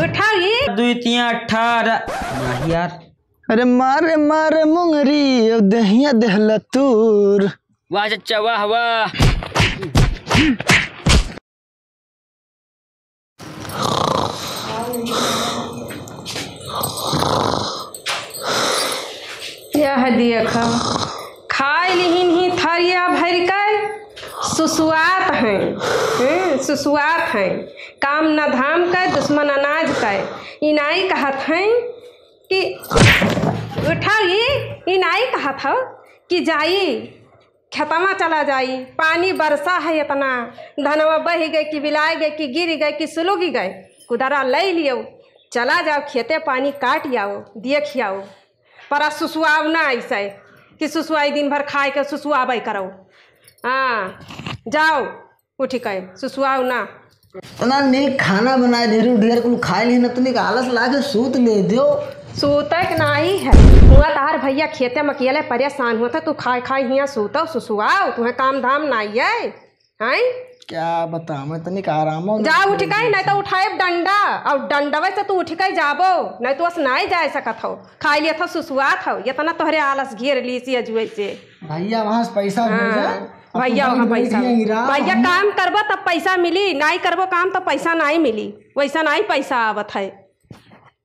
अठारह यार। अरे मारे मारे मुंगरी दहिया देहला तूर। वाह चचा वाह वाह। यह दिया खाए लिहिन ही थरिया भर कर सुसुआत हैं सुसुआत हैं। काम न धाम का दुश्मन अनाज का। इनाई कहत हैं कि उठाई इनाई कहत हो कि जाई खेतमा चला जाई। पानी बरसा है इतना धनवा बह गए कि बिलाए गए कि गिर गए कि सुलूगी गए। कुदारा ले लियो चला जाओ खेते पानी काट आओ देख आओ। पर सुसुआव ना ऐसा कि सुसुआई दिन भर खाए के सुसुआबे करो। हाँ जाओ उठी कहे सुसुआव ना। इतना नेक खाना बनाए ढेर ढेर कुल खाए ली न तनिक आलस लाके सूत ले दियो। सूतक नहीं है हुआ तार भैया खेते मकियाले परेशान हुआ था। तू खाए खाए हिया सूता सुसुआओ तुम्हें काम धाम नहीं है हैं। क्या बताऊं मैं तनिक आराम हो जा उठिकाई नहीं तो उठाए डंडा और डंडवे से तू उठिकाई जाबो नहीं तो बस नहीं जा सकत हो। खाए लिया था सुसुआत हो ये तना तोहरे आलस घेर ली सी अजुए से। भैया वहां से पैसा भेजा भैया वहाँ पैसा भैया काम करबो तब पैसा मिली नहीं करबो काम तब पैसा नहीं मिली। वैसा नहीं पैसा आवत है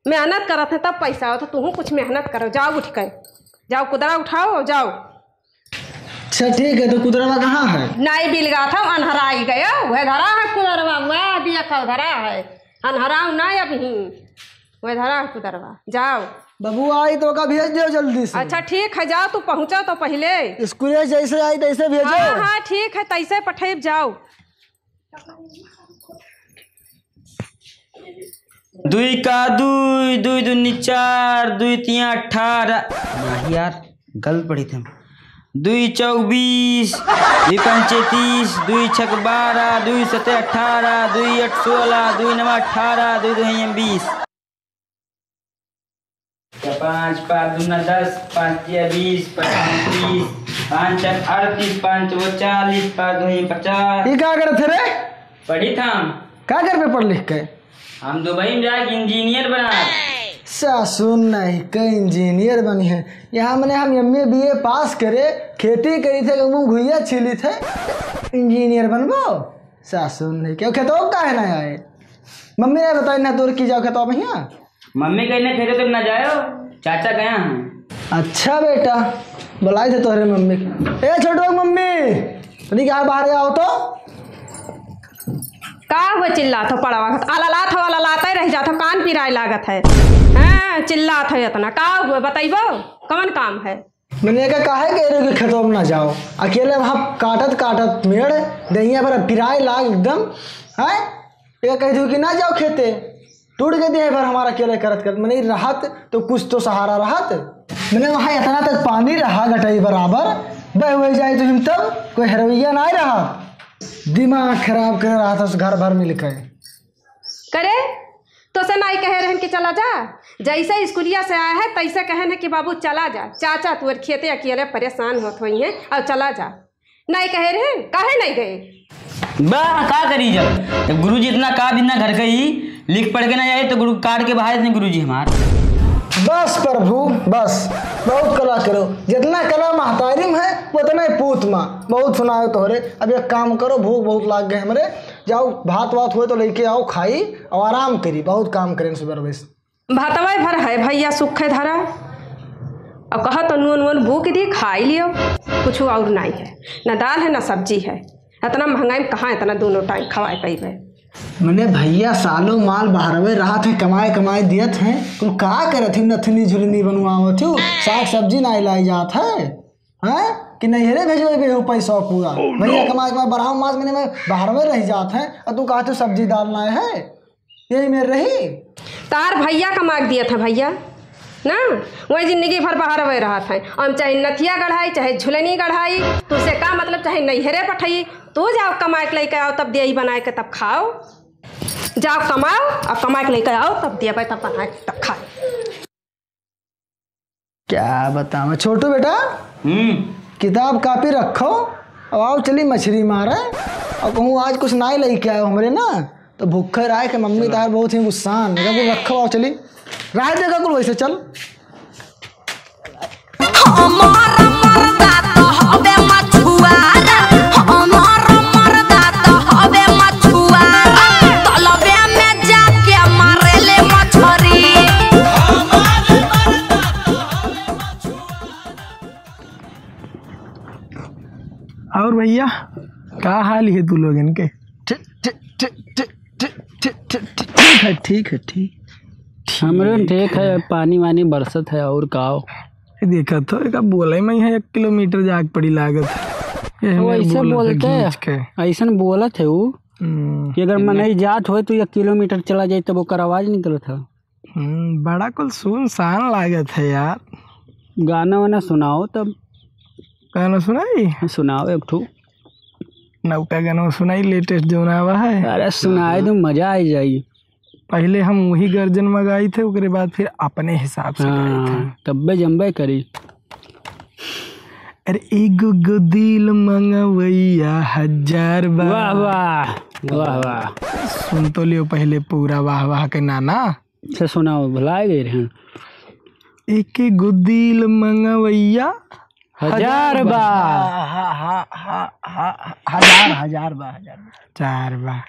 मेहनत करत है तब पैसा आवत है। तुहू कुछ मेहनत करो जाओ उठ कर जाओ कुदरा उठाओ और जाओ। अच्छा ठीक है तो कुदरवा कहाँ है? नहीं बिलगा था अनहरा गये वह धरा है कुदरवा वह दिया था धरा है अनहरा नहीं अभी वह धरा है कुदरवा। जाओ बबू आई तो का भेज दो जल्दी से। अच्छा ठीक है जाओ तू पहुँचा तो पहले स्कूल जैसे आई तैसे भेजो। हाँ हाँ ठीक है तैसे पठेब जाओ। दुई का दुई दुई दुनी चार दुई तिया अठारह यार गलत पढ़ी थी। दुई चौबीस दुई पंचे तीस दुई छक बारह दुई सते अठारह दुई अठ सोलह दुई नवा अठारह दुई दुहैया बीस। पाँच पाँच दूना दस पाँच बीस पाँच तीस पाँच अड़तीस पाँच वो चालीस पाँच दो पचास। ये क्या करते रे? पढ़ी था हम क्या कर पे पढ़ लिख के? हम दुबई में जाके इंजीनियर बना। सासुन नहीं के इंजीनियर बनी है यहाँ मैंने हम MA BA पास करे खेती करी थे घुइया छिली थे इंजीनियर बनबो। सासुन नहीं क्यों खेतों का है ना आए मम्मी ने बताई ना दूर की जाओ खेतों में। मम्मी कहने फिर तुम ना जाओ चाचा गया हैं। अच्छा बेटा बुलाई थे तोहरे मम्मी ए छोटू मम्मी तुम क्या बाहर आओ तो का हुआ चिल्ला था पड़ा वक्त अला था अला लाता रह जाता कान पिराए लागत है। हाँ चिल्ला था इतना का हुआ बताइबो कौन काम है? मैंने कहा काहे कह रहे हो कि खेतों में ना जाओ अकेले वहाँ काटत काटत मेड़ दहिया पर पिराए लाग एकदम है ये कह दू कि ना जाओ खेते टूट गए थे पर हमारा केले करत कर मैंने राहत तो कुछ तो सहारा राहत। मैंने वहाँ इतना तक पानी रहा घटाई बराबर बह हुए जाए तो हम तब कोई हरवैया ना रहा। दिमाग खराब कर रहा था उस घर भर में लिखा करे तो से नहीं कह रहे कि चला जा। जैसे स्कूलिया से आया है तैसे कहन है कि बाबू चला जा चाचा तू खेते अकेले परेशान होत हुई है और चला जा नहीं कह रहे काहे नहीं गए बाह का करी जब गुरु जी इतना का इतना घर गई लिख पढ़ के ना जाए तो गुरु काट के बाहर इतने गुरुजी हमारे। बस प्रभु बस बहुत कला करो जितना कला महतारिम है उतना ही पूत माँ बहुत सुनाए तो रे। अब एक काम करो भूख बहुत लाग गए हमारे जाओ भात वात हुए तो लेके आओ खाई और आराम करी बहुत काम करें सुबह बस भातवा भर है भैया सुख है धरा। अब कहा तो नून वून भूख दी खाई लियो कुछ और नहीं है ना दाल है ना सब्जी है इतना महंगाई में कहाँ इतना दोनों टाइम खवाए पैबे। मैंने भैया सालों माल बाहरवे रहा थे कमाए कमाए दियत हैं तुम का करत नथनी झुलनी बनवावत हो साग सब्जी ना लाई जात है हैं कि नहीं रे भेजबे हो पैसा पूरा। भैया कमाए कमाए बढ़ाओ मास मैंने मैं बाहरवे रह जात है और तू कहत सब्जी दाल लाए है यही मेरे रही तार भैया कमा दिया था भैया ना वही जिंदगी भर बाहर वह रहा था। हम चाहे नथिया गढ़ाई चाहे झुलनी गढ़ाई तुझसे का मतलब चाहे नैहरे पठाई तू जाओ कमा के लेके आओ तब दही बनाए के तब खाओ। जाओ कमाओ और कमा के लेकर आओ तब दिया तब बनाए तब खाओ। क्या बताऊँ छोटू बेटा किताब कापी रखो और आओ चली मछली मारे और कहूँ आज कुछ ना ही लेके आयो हमारे ना तो भूखे राय के मम्मी तार बहुत ही गुस्सान रखो आओ चली राय देगा कुल वैसे चल और भैया क्या हाल है तू लोग इनके ठीक है हमरे ठीक है पानी वानी बरसत है और काओ देखा तो एक बोला मैं है 1 किलोमीटर जाग पड़ी लागत ऐसे बोलते ऐसा बोला थे वो कि अगर मैं नहीं जात हो तो 1 किलोमीटर चला जाए तब वो आवाज निकल था बड़ा कुल सुनसान लागत है यार गाना वाना सुनाओ तब गाना सुनाई सुनाओ एक ठू नौका गाना सुनाई लेटेस्ट जो नावा है अरे सुनाए तो मजा आ जाए पहले हम वही गर्जन मंगाई थे उसके बाद फिर अपने हिसाब से गाए थे तब्बे जम्बे करी अरे एगो गो दिल मंगवैया 1000 बार वाह वाह वाह वाह सुन तो लियो पहले पूरा वाह वाह के नाना से सुनाओ भुलाए गए हैं एक गो दिल मंगवैया 1000 बार 4 बार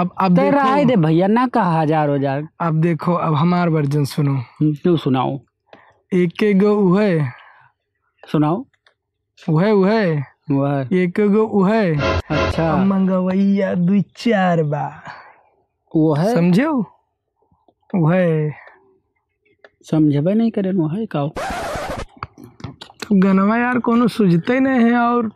अब राय दे भैया ना कहा 1000 अब देखो अब हमार वर्जन सुनो तू सुनाओ एक गो उहे सुनाओ उहे उहे वाह एक गो उहे अच्छा मंगवैया 2-4 बार वो है समझो उहे समझबे नहीं करे वो है काओ गनवा यार कोनो सुझते नहीं है और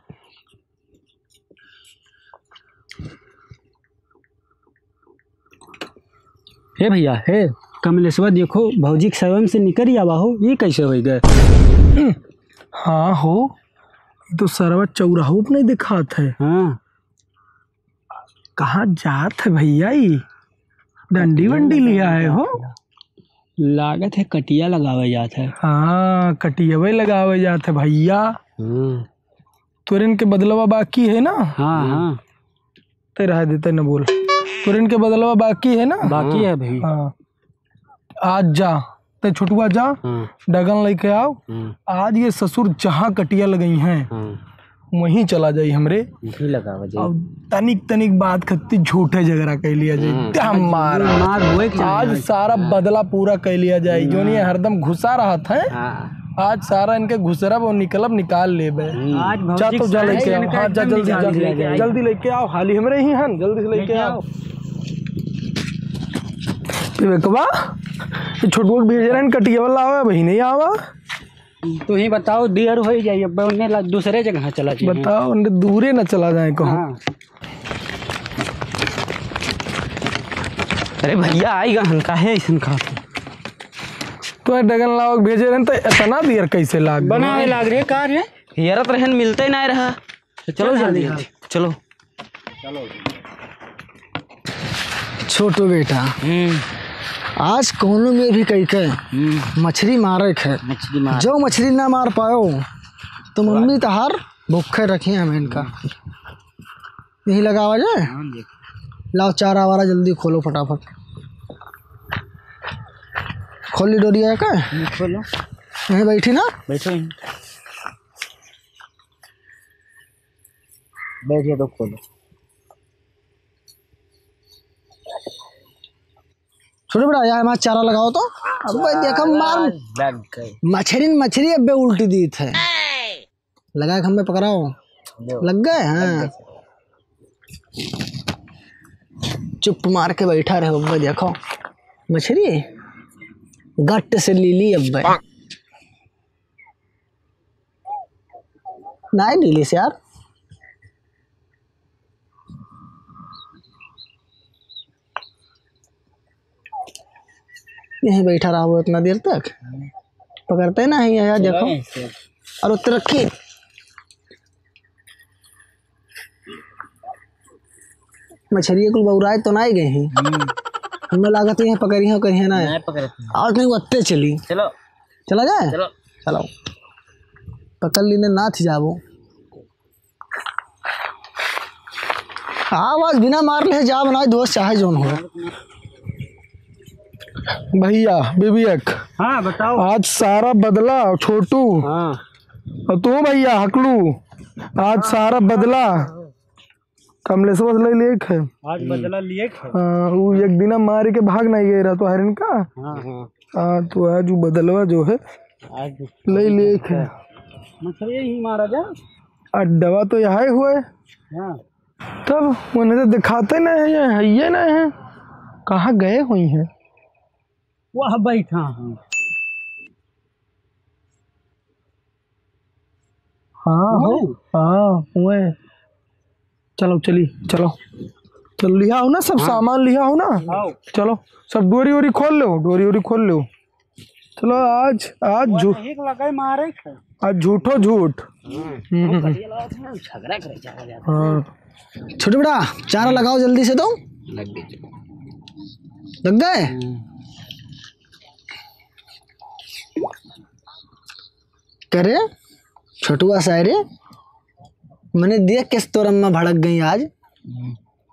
हे भैया हे कमलेश्वर देखो भौजी स्वयं से निकल आवा हो ये कैसे हो गए हाँ हो तो सरवा चौराहों पर नहीं दिखात है हाँ कहाँ जात है भैया ये डंडी वंडी ले आए हो लागत है कटिया लगावे जाते है हाँ कटिया लगावे जाते भैया तुरन के बदलवा बाकी है ना हाँ हाँ तेरा देते न बोल तुरन के बदलवा बाकी है ना बाकी है भाई हाँ आज जा ते छुटुआ जा डगन लेके आओ आज ये ससुर जहाँ कटिया लगाई हैं वहीं चला जाये हमरे लगावा जाये तनिक तनिक बात खत्ती झूठे झगड़ा कह लिया जाये हमारा आज सारा बदला पूरा कह लिया जाये जो नहीं हरदम घुसा रहा था आज सारा इनके घुसरब और निकलब निकाल ले बे जा तो जा लेके आओ हाँ जा जल्दी लेके आओ हाली हमरे ही हैं जल्दी से लेके आओ विवेकवा छोटू भेज रहे कटिया वाला आवा वही नहीं आवा तो ही बताओ देर हो ही जाए अब उन्हें दूसरे जगह चला जाए बताओ उन्हें दूरे ना चला जाए कहो हाँ। अरे भैया आएगा हल्का है इनका तो डगन लाओ भेजे रहन तो इतना देर कैसे लाग बनाए लाग रहे कार है यार रहन मिलते ही ना रहा चलो जल्दी चलो चलो छोटू बेटा आज कोनो में भी कई के मछली मारे है जो मछली ना मार पाओ तो मम्मी तहार भूखे रखी हमें इनका यही लगा हुआ जाए लाओ चारा वारा जल्दी खोलो फटाफट खोली डोरिया का खोलो यहीं बैठी ना बैठो बैठिए तो खोलो छोटे बड़ा यार मार चारा लगाओ तो देखा मार मछरी मछरी अब उल्टी दी थे लगा खम्बे पकड़ाओ लग गए हाँ चुप मार के बैठा रहे अब्बा देखो मछली गट से ली ली अब्बा ना ली ली से यार यहीं बैठा रहा वो इतना देर तक पकड़ते ना ही यार देखो और उत्तर रखी मछलियाँ कुल बहुराय तो ना ही गए हैं हमें लागत है पकड़ी हो कहीं ना और नहीं उत्ते चली चलो चला जाए चलो पकड़ लेने ना थी जावो आवाज बिना मारले है जा बनाए दोस्त चाहे जोन हो। भैया विवेक, हाँ बताओ, आज सारा बदला छोटू, हाँ और तू भैया हकलू, आज सारा बदला कमलेश बदला लेक है, आज बदला लेक है। वो एक दिन मार के भाग नहीं गया तो हरिन का, हाँ तो आज वो बदलवा जो है आज ले लेक है। मतलब यही मारा जा अड्डवा तो यहाँ हुआ है, हाँ तब उन्हें तो दिखाते ना है, ये ना है कहाँ गए हुई हैं। वह बैठा हूँ, हाँ हो, हाँ हुए, चलो चली चलो चलो लिया हो ना सब, हाँ। सामान लिया हो ना, चलो सब डोरी वोरी खोल लो, डोरी वोरी खोल लो, चलो आज आज झूठ लगा मारे, आज झूठो झूठ, झगड़ा करे जाएगा, हाँ छोटू बेटा चारा लगाओ जल्दी से, तो लग गए करे छोटुआ शायरे, मैंने देख किस तोर अम्मा भड़क गई आज,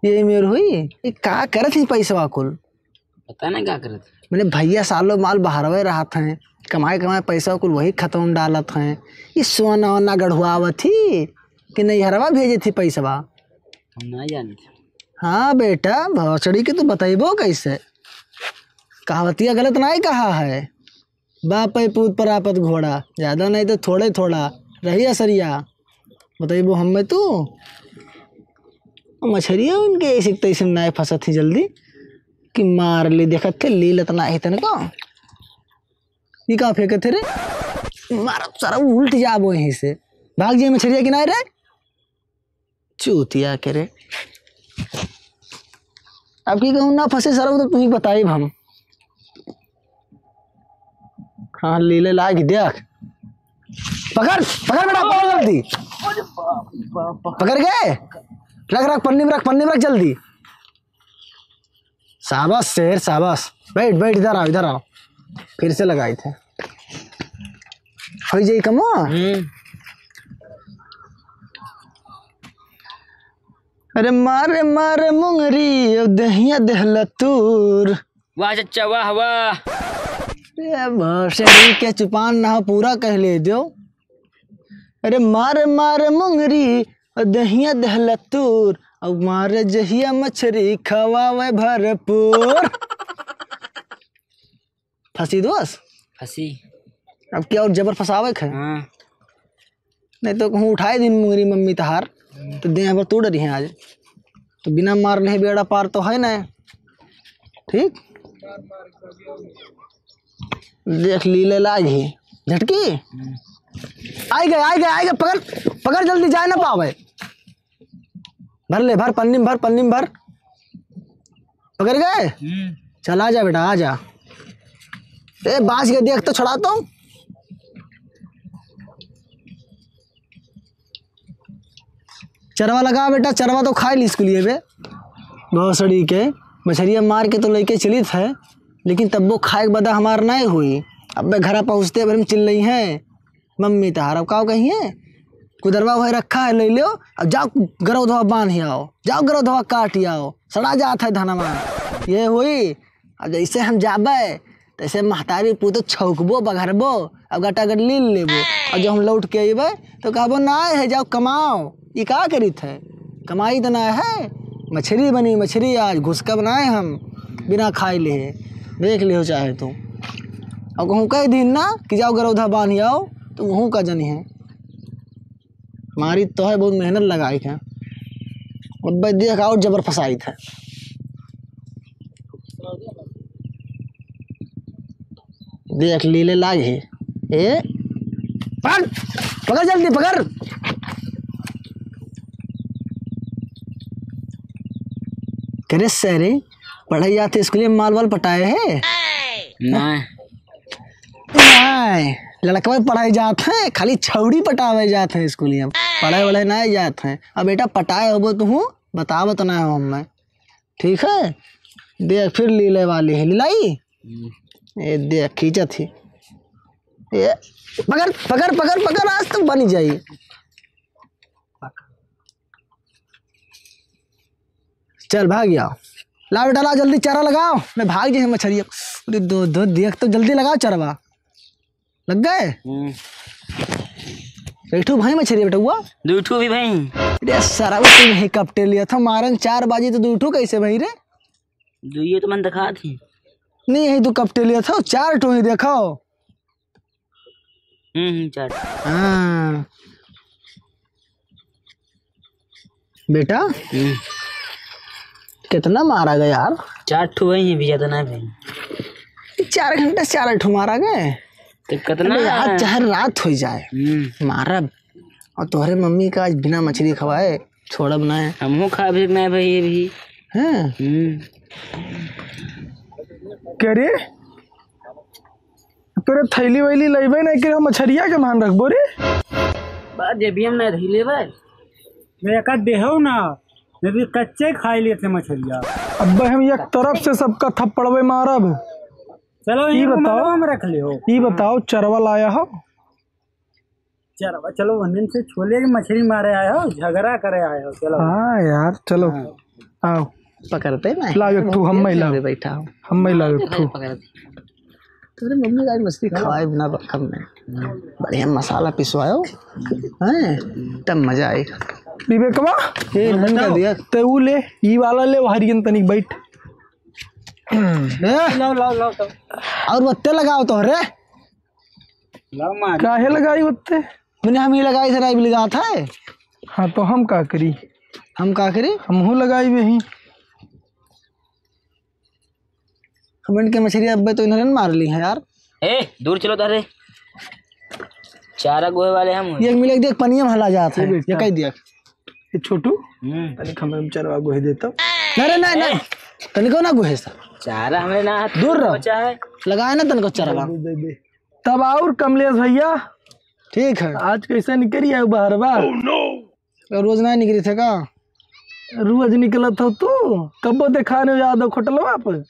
ये मेर हुई ये का करे थी पैसा कुल पता नहीं क्या करे थी। मैंने भैया सालों माल बहरवे रहा था, कमाए कमाए पैसा कुल वही खत्म डालत हैं, ये सोना वोना गढ़वाव थी कि नहीं हरवा भेजे थी पैसा ना जानते। हाँ बेटा भौसड़ी के तो बताइबो कैसे, कहावतिया गलत नहीं कहा है, बाप पूत पर आपत घोड़ा, ज़्यादा नहीं तो थोड़े थोड़ा रही असरिया, बताइबो हमें तू मछरिया उनके ऐसी तैसे नाय फंसा थी जल्दी कि मार ली, देखा थे लील इतना इतने का ये कहाँ फेंके थे रे, मारा सारा उल्ट जाबो यहीं से भाग जाए मछरिया कि नाय रे चूतिया के रे। अब की कहूँ ना फंसे सारा तो तुम्हें बताइब हम, हाँ लीले लाग देख, पकड़ पकड़ बेटा पकड़ जल्दी, पकड़ गए, रख रख पन्नी में, रख पन्नी में रख जल्दी, शाबाश शेर शाबाश, बैठ बैठ इधर आओ इधर आओ, फिर से लगाए थे हो जाए कमो, अरे मारे मारे मुंगरी दहिया देहलतूर, वाह चच्चा वाह वाह, के चुपान ना पूरा कह ले दो, अरे मार मार मुंगरी दहिया दहलतूर अब मार जहिया मछरी खवावे भरपूर। फंसी दोस्त फंसी, अब क्या और जबर फंसावे है, हाँ। नहीं तो कहूँ उठाए दिन मुंगरी मम्मी तहार तो देह पर तोड़ रही है, आज तो बिना मार नहीं बेड़ा पार तो है ना, ठीक देख लीले लाज ही झटकी आए गए आए गए आए गए, पकड़ पकड़ जल्दी जाए ना पावे, भर ले भर पन्नी में, भर पन्नी में भर, पकड़ गए चल आ जा बेटा आ जा, ए बाज के देख तो छुड़ाता हूँ, चरवा लगा बेटा चरवा तो खाए ली इसके लिए बे, भौसड़ी के मछरिया मार के तो लेके चली थे लेकिन तब वो खाए बदा हमार नहीं हुई, अब मैं घर पहुँचते हम चिल रही हैं मम्मी तहार, अब काओ कही है कुदरवा भाई रखा है ले लो, अब जाओ गरो धोवा बांध आओ, जाओ गरो धोवा काट आओ, सड़ा जाता है धनवा, ये हुई अब जैसे हम जाबे तैसे महतारी पूतो छौकबो बघरबो, अब गटा गट लील लेबो, और जब हम लौट के अबे तो कहबो ना है जाओ कमाओ, ये का करी थे कमाई तो ना है, मछली बनी मछली आज घुसका बनाए हम बिना खाए ले, देख लियो चाहे तो, और कहूँ कई दिन ना कि जाओ गरौधा बांध आओ, तो वहूँ का जनी है मारी तो है बहुत मेहनत लगाई है, और भाई देख और जबर फसाई था, देख लीले लाग है, ए पकड़ पकड़ जल्दी पकड़, करे सरे पढ़ाई आते स्कूल में माल वाल पटाए है नहीं, लड़कवा पढ़ाए जाते हैं खाली छौड़ी पटावे जाते हैं स्कूल में, पढ़ाई वढ़ाई नहीं जाते हैं, अब बेटा पटाए हो तो हूँ बताओ तो ना हो मैं, ठीक है देख फिर लीले वाली है लीलाई, ये देख खींचा थी, ये पकड़ पकड़ पकड़ पकड़ आज तो बनी जाइए, चल भाग गया। ला बेटा ला जल्दी चारा लगाओ, मैं भाग जाए मछली। अरे दो दो देख तो जल्दी लगाओ चारा। लग गए बैठू भाई मछली बेटा हुआ दूठू भी भाई। अरे सारा तुम कपटे लिया था मारन 4 बाजी तो दूठू कैसे भाई रे? ये तो मन दिखा थी नहीं यही तो कपटे लिया था 4 टो ही देखो। चार हाँ बेटा कितना मारा गया यार? 4 ठो वही है भैया तो ना भाई 4 घंटा 4 ठो मारा गए तो कितना यार? चाहे रात हो जाए मारा। और तुम्हारे मम्मी का आज बिना मछली खवाए छोड़ा बनाए। हमको खा भी बनाए भाई ये भी हैं क्या रे? तेरे थैली वैली लेबे ना कि हम मछरिया के मान रखबो रे बाद जे भी हम ना लेबे मेरा का देहो ना भी कच्चे खाई लिए थे मछलिया। अब हम एक तरफ से सबका थप्पड़वे मारब। चलो ये बताओ हम रख ले हो ये बताओ चरवा लाया हो? चरवा चलो वंदन से छोले की मछली मारे आया हो झगड़ा करे आया हो। चलो हाँ यार चलो आओ पकड़ते ना लाओ एक तू हम महिला बैठा हूं हम महिला एक तू तेरे मम्मी आज मछली खवाए बिना कम में बढ़िया मसाला पिसवायो हैं तब मजा आएगा। विवेक वा ये मन का दिया ते उ ले ई वाला ले हरियन तनिक बैठ लाओ लाओ लाओ तो और बत्ते लगाओ तो रे लाओ मार काहे लगाई बत्ते? मैंने हम ही लगाई थे राइब लगा था। हां तो हम का करी? हम का करी हम हो लगाई वही कमेंट के मछली अब्बे तो इन्होंने मार ली है यार। ए दूर चलो तारे चारा गोहे वाले हम ये मिले देख पनिया में हला जाता है ये कह दिया ये छोटू तने खमम चरवा गोहे देता अरे नहीं नहीं तने को ना गोहे सा चारा हमें ना दूर बचा है लगाए ना तने को चरवा तब। और कमलेश भैया ठीक है आज कैसा निकरी है बाहर बा? रोज ना निकरी थे का? रोज निकला था तू कबो दिखाने याद होटलवा पर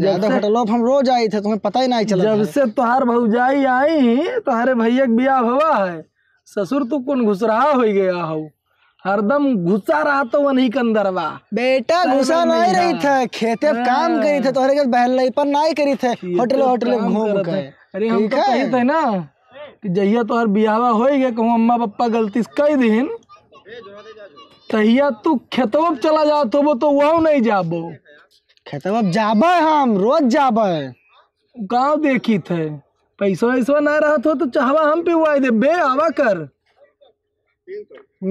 ज्यादा होटलोप हम रोज आए थे तुम्हें पता ही नहीं चला। जब से तुहार भौजाई आई तुहारे भैया के ब्याह हुआ है ससुर तू कौन घुसराहा हो गया हो हरदम घुसा रहा तो वो नहीं कंदरवा बेटा घुसा नहीं रही था खेते काम करी थे तोहरे के बहन पर नहीं करी थे होटल होटल घूम गए। अरे हम तो कही थे ना कि जहिया तोहर ब्याहवा हो गया कहूँ अम्मा पप्पा गलती कई दिन तहिया तू खेतों चला जा तो वो तो वह नहीं जाबो खेतब अब जाब हम रोज जाब गाँव देखी थे पैसा वैसा ना रहा हो तो चाहवा हम पिवाई दे बे आवा कर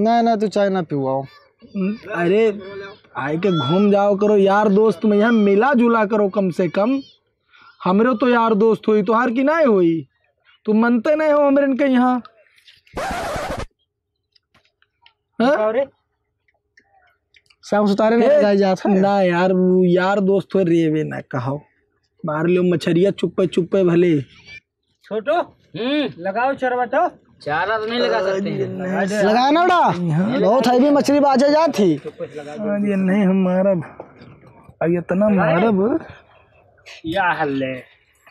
ना ना तू चाय ना पिवाओ। अरे आए के घूम जाओ करो यार दोस्त में यहाँ मिला जुला करो कम से कम। हमरो तो यार दोस्त हुई तुहार तो की ना हुई तू मनते नहीं हो हमरे इनके यहाँ। ना यार यार दोस्त हो रेवे ना कहो मार लो मछरिया चुप्पे चुप्पे भले। छोटो लगाओ चरवा तो चारा तो नहीं लगा सकते हैं लगाना बड़ा बहुत है भी मछली बाजा जाती ये नहीं हम मारब अब इतना मारब या हल्ले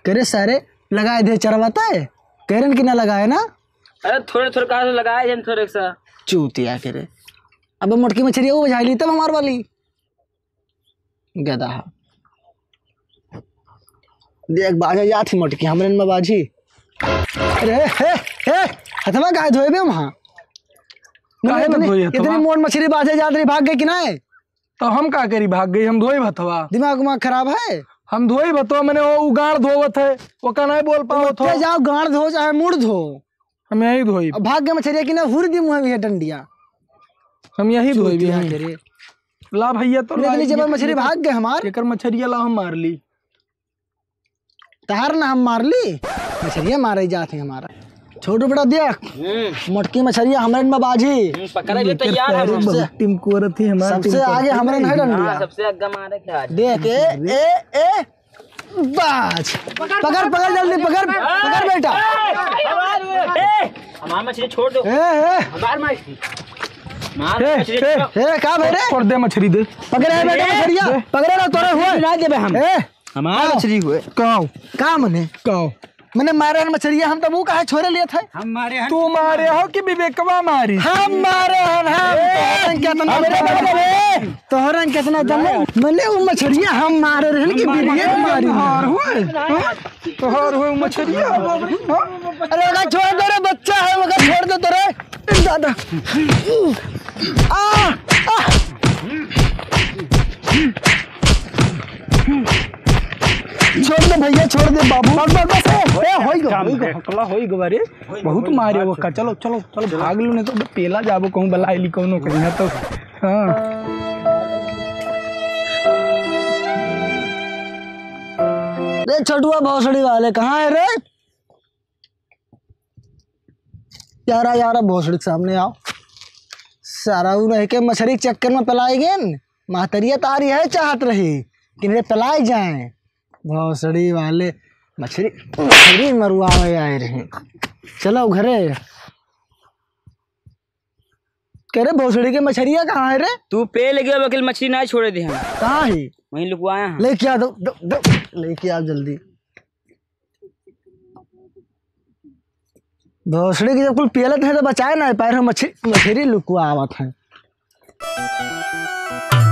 करे सारे लगाए दे चरवा तय कहरन की ना लगाए ना। अरे थोड़े थोड़े कहा लगाए जन थोड़े सा चूतिया करे अब मोटकी मछली वो बजा ली तब हमार वाली गदा देख बाजा जाती मोटकी हमरे में बाजी। अरे हे हे हथवा काहे धोए बे वहां काहे न धोए इतनी मोट मछली बाजे जात रही भाग गई कि ना है? तो हम का करी भाग गई हम धोए भतवा दिमाग में खराब है हम धोए भतवा मैंने वो गाड़ धोवत है वो का नहीं बोल पाओ तो जाओ गाड़ धो चाहे मुड़ धो हम यही धोई भाग गए मछली कि ना हुर दी मुंह में ये डंडिया हम यही धोई भी हैं ला भैया तो इतनी जब मछली भाग गए हमार एकर मछरिया ला हम मार ली तहार ना हम मार ली मछलियाँ मारे जाते हैं हमारा। छोटू बेटा देख मोटकी मछलियाँ हमारे में बाजी टीम को रही हमारे सबसे आगे हमारे नहीं डंडिया सबसे आगे मारे क्या देख ए ए बाज पकड़ पकड़ जल्दी पकड़ पकड़ बेटा हमारी मछली छोड़ दो हमारी मछली मार मछली ए का भाई रे छोड़ दे मछली दे पकड़े बेटा मछलियाँ पकड़े ना तोरे हुए ना देबे हम हमारा मछली हुए काओ का मने काओ मैंने मारे हन मछरिया हम तब वो कहा छोरे लिया था हम मारे हन तू मारे हो कि विवेकवा मारी हम मारे हन हम कितना मेरे बाबू तोहरन कितना दम मने वो मछरिया हम मारे रहन कि विवेक मारी हार होए तोहर होए मछरिया अरे का छोड़ दो रे बच्चा है मगर छोड़ दो तोरे दादा आ आ छोड़ दे भैया छोड़ दे बाबू बस बस ए होई गो होई गो रे बहुत मारे वो का चलो चलो चलो भाग लो नहीं तो पेला जाबो कहूं भला आईली कोनो कहिया तो हां रे छोटुआ भोसड़ी वाले कहां है रे यारा यारा भोसड़ी के सामने आओ सारा उ रह के मछरी चक्कर में पलाई गेन महतरिया तारी है चाहत रही कि रे पलाई जाए भोसड़ी वाले मछली मछली मरुआ में आए रहे चलो घरे कह रहे भोसड़ी के मछलियाँ कहाँ है रे तू पे ले गया वकील मछली ना छोड़े दे हम कहाँ ही वहीं लुकवाया हम लेके आ दो लेके आ जल्दी भोसड़ी की जब कुल पियलत है तो बचाए ना पायर हम मछली मछली लुकवा आवत हैं